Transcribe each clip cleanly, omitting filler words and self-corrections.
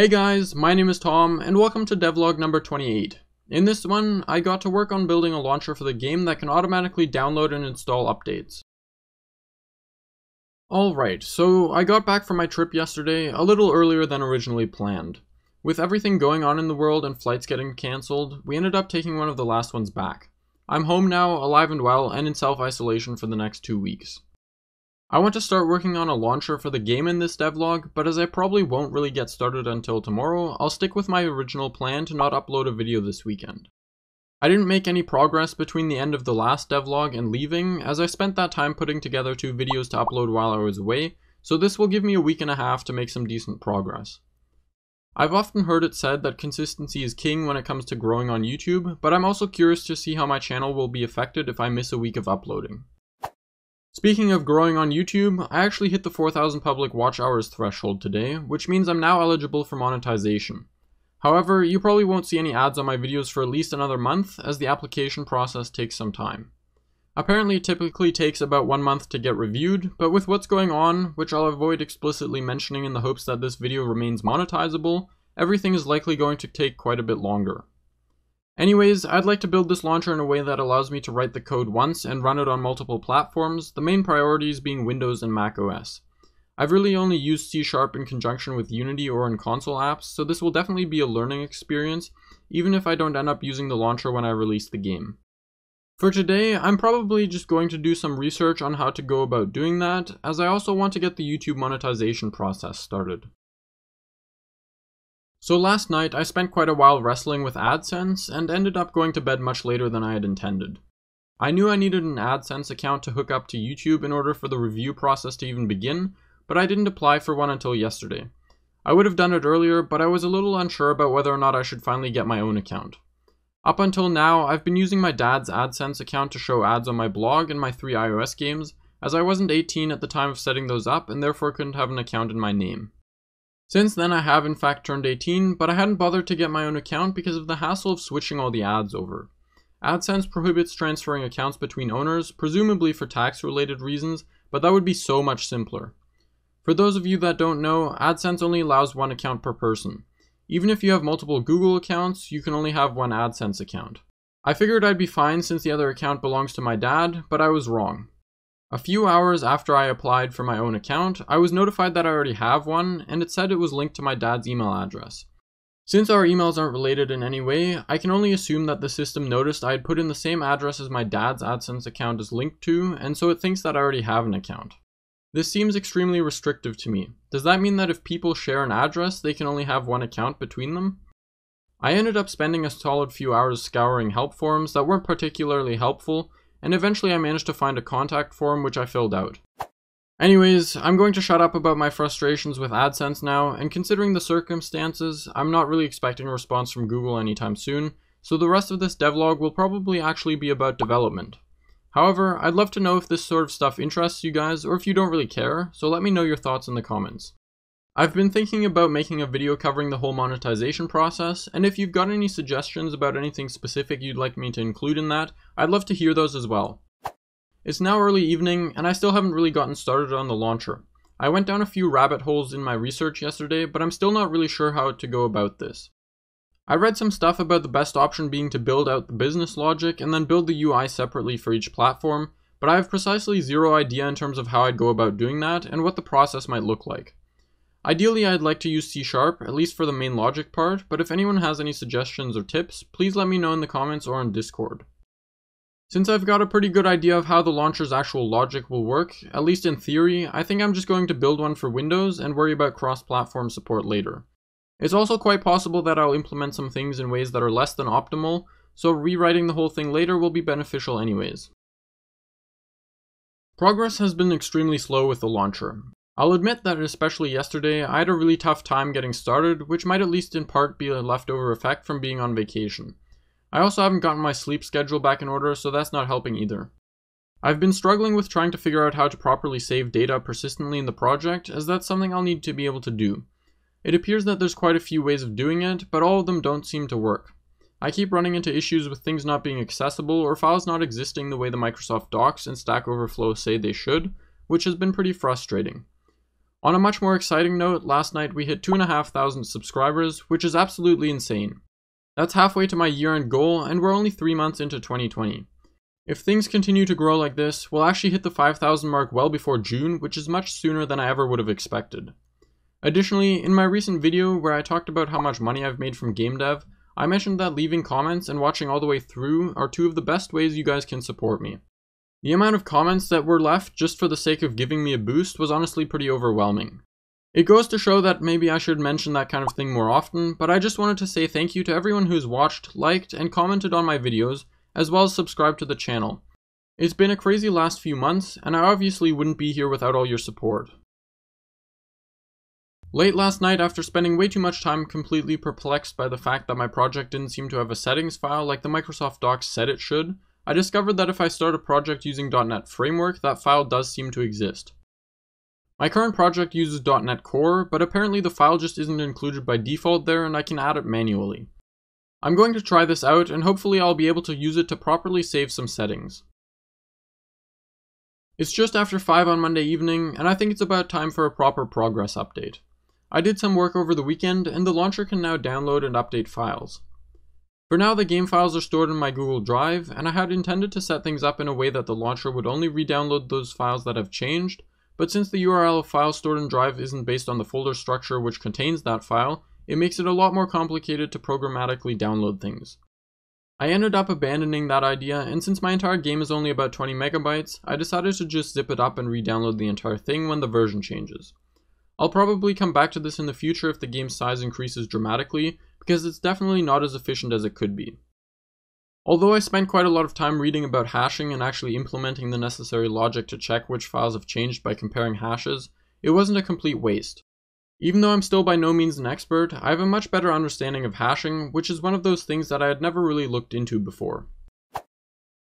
Hey guys, my name is Tom and welcome to devlog number 28. In this one, I got to work on building a launcher for the game that can automatically download and install updates. Alright, so I got back from my trip yesterday a little earlier than originally planned. With everything going on in the world and flights getting cancelled, we ended up taking one of the last ones back. I'm home now, alive and well, and in self-isolation for the next 2 weeks. I want to start working on a launcher for the game in this devlog, but as I probably won't really get started until tomorrow, I'll stick with my original plan to not upload a video this weekend. I didn't make any progress between the end of the last devlog and leaving, as I spent that time putting together 2 videos to upload while I was away, so this will give me a week and a half to make some decent progress. I've often heard it said that consistency is king when it comes to growing on YouTube, but I'm also curious to see how my channel will be affected if I miss a week of uploading. Speaking of growing on YouTube, I actually hit the 4,000 public watch hours threshold today, which means I'm now eligible for monetization. However, you probably won't see any ads on my videos for at least another month, as the application process takes some time. Apparently it typically takes about 1 month to get reviewed, but with what's going on, which I'll avoid explicitly mentioning in the hopes that this video remains monetizable, everything is likely going to take quite a bit longer. Anyways, I'd like to build this launcher in a way that allows me to write the code once and run it on multiple platforms, the main priorities being Windows and Mac OS. I've really only used C# in conjunction with Unity or in console apps, so this will definitely be a learning experience, even if I don't end up using the launcher when I release the game. For today, I'm probably just going to do some research on how to go about doing that, as I also want to get the YouTube monetization process started. So last night, I spent quite a while wrestling with AdSense and ended up going to bed much later than I had intended. I knew I needed an AdSense account to hook up to YouTube in order for the review process to even begin, but I didn't apply for one until yesterday. I would have done it earlier, but I was a little unsure about whether or not I should finally get my own account. Up until now, I've been using my dad's AdSense account to show ads on my blog and my 3 iOS games, as I wasn't 18 at the time of setting those up and therefore couldn't have an account in my name. Since then I have in fact turned 18, but I hadn't bothered to get my own account because of the hassle of switching all the ads over. AdSense prohibits transferring accounts between owners, presumably for tax-related reasons, but that would be so much simpler. For those of you that don't know, AdSense only allows 1 account per person. Even if you have multiple Google accounts, you can only have 1 AdSense account. I figured I'd be fine since the other account belongs to my dad, but I was wrong. A few hours after I applied for my own account, I was notified that I already have one, and it said it was linked to my dad's email address. Since our emails aren't related in any way, I can only assume that the system noticed I had put in the same address as my dad's AdSense account is linked to, and so it thinks that I already have an account. This seems extremely restrictive to me. Does that mean that if people share an address, they can only have 1 account between them? I ended up spending a solid few hours scouring help forums that weren't particularly helpful, and eventually I managed to find a contact form which I filled out. Anyways, I'm going to shut up about my frustrations with AdSense now, and considering the circumstances, I'm not really expecting a response from Google anytime soon, so the rest of this devlog will probably actually be about development. However, I'd love to know if this sort of stuff interests you guys, or if you don't really care, so let me know your thoughts in the comments. I've been thinking about making a video covering the whole monetization process, and if you've got any suggestions about anything specific you'd like me to include in that, I'd love to hear those as well. It's now early evening, and I still haven't really gotten started on the launcher. I went down a few rabbit holes in my research yesterday, but I'm still not really sure how to go about this. I read some stuff about the best option being to build out the business logic and then build the UI separately for each platform, but I have precisely zero idea in terms of how I'd go about doing that and what the process might look like. Ideally, I'd like to use C#, at least for the main logic part, but if anyone has any suggestions or tips, please let me know in the comments or on Discord. Since I've got a pretty good idea of how the launcher's actual logic will work, at least in theory, I think I'm just going to build one for Windows and worry about cross-platform support later. It's also quite possible that I'll implement some things in ways that are less than optimal, so rewriting the whole thing later will be beneficial anyways. Progress has been extremely slow with the launcher. I'll admit that especially yesterday, I had a really tough time getting started, which might at least in part be a leftover effect from being on vacation. I also haven't gotten my sleep schedule back in order, so that's not helping either. I've been struggling with trying to figure out how to properly save data persistently in the project, as that's something I'll need to be able to do. It appears that there's quite a few ways of doing it, but all of them don't seem to work. I keep running into issues with things not being accessible or files not existing the way the Microsoft Docs and Stack Overflow say they should, which has been pretty frustrating. On a much more exciting note, last night we hit 2,500 subscribers, which is absolutely insane. That's halfway to my year-end goal, and we're only 3 months into 2020. If things continue to grow like this, we'll actually hit the 5,000 mark well before June, which is much sooner than I ever would have expected. Additionally, in my recent video where I talked about how much money I've made from game dev, I mentioned that leaving comments and watching all the way through are two of the best ways you guys can support me. The amount of comments that were left just for the sake of giving me a boost was honestly pretty overwhelming. It goes to show that maybe I should mention that kind of thing more often, but I just wanted to say thank you to everyone who's watched, liked, and commented on my videos, as well as subscribed to the channel. It's been a crazy last few months, and I obviously wouldn't be here without all your support. Late last night, after spending way too much time completely perplexed by the fact that my project didn't seem to have a settings file like the Microsoft Docs said it should, I discovered that if I start a project using .NET Framework, that file does seem to exist. My current project uses .NET Core, but apparently the file just isn't included by default there and I can add it manually. I'm going to try this out and hopefully I'll be able to use it to properly save some settings. It's just after 5 on Monday evening, and I think it's about time for a proper progress update. I did some work over the weekend, and the launcher can now download and update files. For now, the game files are stored in my Google Drive, and I had intended to set things up in a way that the launcher would only re-download those files that have changed, but since the URL of files stored in Drive isn't based on the folder structure which contains that file, it makes it a lot more complicated to programmatically download things. I ended up abandoning that idea, and since my entire game is only about 20 megabytes, I decided to just zip it up and re-download the entire thing when the version changes. I'll probably come back to this in the future if the game's size increases dramatically, because it's definitely not as efficient as it could be. Although I spent quite a lot of time reading about hashing and actually implementing the necessary logic to check which files have changed by comparing hashes, it wasn't a complete waste. Even though I'm still by no means an expert, I have a much better understanding of hashing, which is one of those things that I had never really looked into before.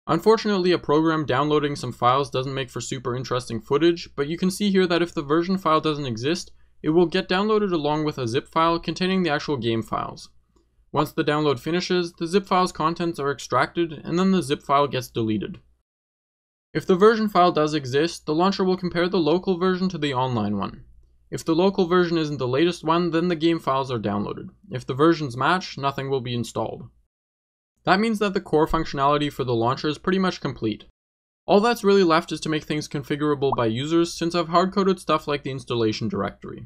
Unfortunately, a program downloading some files doesn't make for super interesting footage, but you can see here that if the version file doesn't exist, it will get downloaded along with a zip file containing the actual game files. Once the download finishes, the zip file's contents are extracted, and then the zip file gets deleted. If the version file does exist, the launcher will compare the local version to the online one. If the local version isn't the latest one, then the game files are downloaded. If the versions match, nothing will be installed. That means that the core functionality for the launcher is pretty much complete. All that's really left is to make things configurable by users, since I've hard-coded stuff like the installation directory.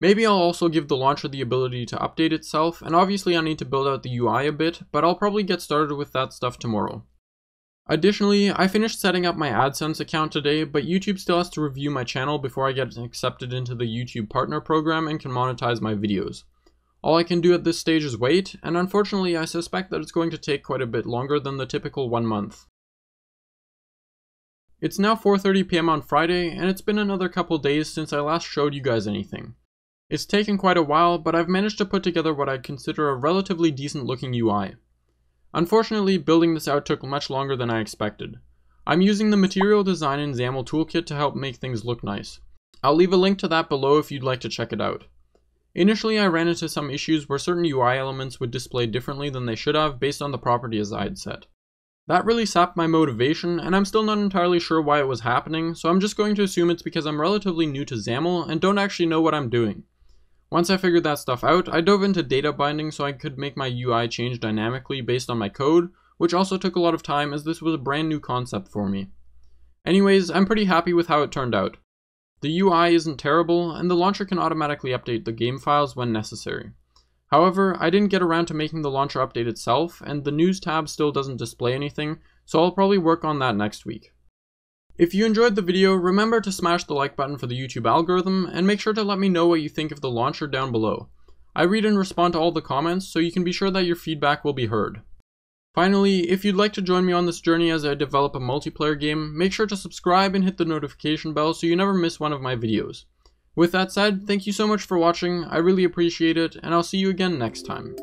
Maybe I'll also give the launcher the ability to update itself, and obviously I need to build out the UI a bit, but I'll probably get started with that stuff tomorrow. Additionally, I finished setting up my AdSense account today, but YouTube still has to review my channel before I get accepted into the YouTube Partner Program and can monetize my videos. All I can do at this stage is wait, and unfortunately I suspect that it's going to take quite a bit longer than the typical 1 month. It's now 4:30 p.m. on Friday, and it's been another couple days since I last showed you guys anything. It's taken quite a while, but I've managed to put together what I'd consider a relatively decent looking UI. Unfortunately, building this out took much longer than I expected. I'm using the Material Design in XAML Toolkit to help make things look nice. I'll leave a link to that below if you'd like to check it out. Initially, I ran into some issues where certain UI elements would display differently than they should have based on the properties I had set. That really sapped my motivation, and I'm still not entirely sure why it was happening, so I'm just going to assume it's because I'm relatively new to XAML and don't actually know what I'm doing. Once I figured that stuff out, I dove into data binding so I could make my UI change dynamically based on my code, which also took a lot of time as this was a brand new concept for me. Anyways, I'm pretty happy with how it turned out. The UI isn't terrible, and the launcher can automatically update the game files when necessary. However, I didn't get around to making the launcher update itself, and the news tab still doesn't display anything, so I'll probably work on that next week. If you enjoyed the video, remember to smash the like button for the YouTube algorithm, and make sure to let me know what you think of the launcher down below. I read and respond to all the comments, so you can be sure that your feedback will be heard. Finally, if you'd like to join me on this journey as I develop a multiplayer game, make sure to subscribe and hit the notification bell so you never miss one of my videos. With that said, thank you so much for watching, I really appreciate it, and I'll see you again next time.